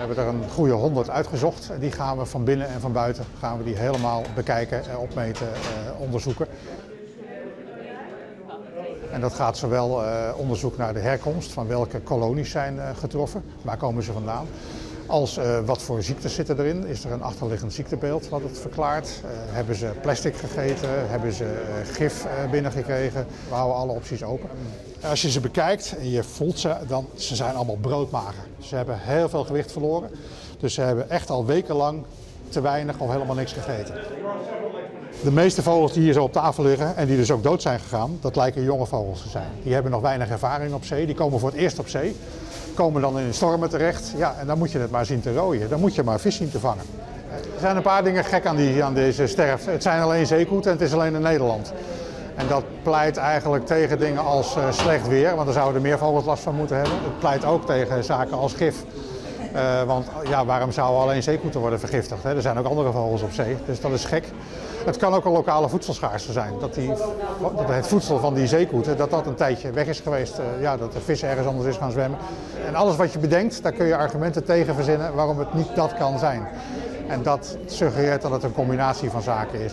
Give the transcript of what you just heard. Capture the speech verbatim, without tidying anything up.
hebben er een goede honderd uitgezocht en die gaan we van binnen en van buiten gaan we die helemaal bekijken, opmeten, onderzoeken. En dat gaat zowel onderzoek naar de herkomst, van welke kolonies zijn getroffen, waar komen ze vandaan, als uh, wat voor ziektes zitten erin. Is er een achterliggend ziektebeeld wat het verklaart? Uh, hebben ze plastic gegeten? Hebben ze uh, gif uh, binnengekregen? We houden alle opties open. Als je ze bekijkt en je voelt ze, dan ze zijn allemaal broodmager. Ze hebben heel veel gewicht verloren. Dus ze hebben echt al wekenlang te weinig of helemaal niks gegeten. De meeste vogels die hier zo op tafel liggen en die dus ook dood zijn gegaan, dat lijken jonge vogels te zijn. Die hebben nog weinig ervaring op zee, die komen voor het eerst op zee, komen dan in stormen terecht. Ja, en dan moet je het maar zien te rooien, dan moet je maar vis zien te vangen. Er zijn een paar dingen gek aan, die, aan deze sterf. Het zijn alleen zeekoeten en het is alleen in Nederland. En dat pleit eigenlijk tegen dingen als uh, slecht weer, want daar zouden meer vogels last van moeten hebben. Het pleit ook tegen zaken als gif. Uh, want ja, waarom zouden alleen zeekoeten worden vergiftigd? Hè? Er zijn ook andere vogels op zee, dus dat is gek. Het kan ook een lokale voedselschaarste zijn. Dat, die, dat het voedsel van die zeekoeten, dat dat een tijdje weg is geweest. Uh, ja, dat de vis ergens anders is gaan zwemmen. En alles wat je bedenkt, daar kun je argumenten tegen verzinnen waarom het niet dat kan zijn. En dat suggereert dat het een combinatie van zaken is.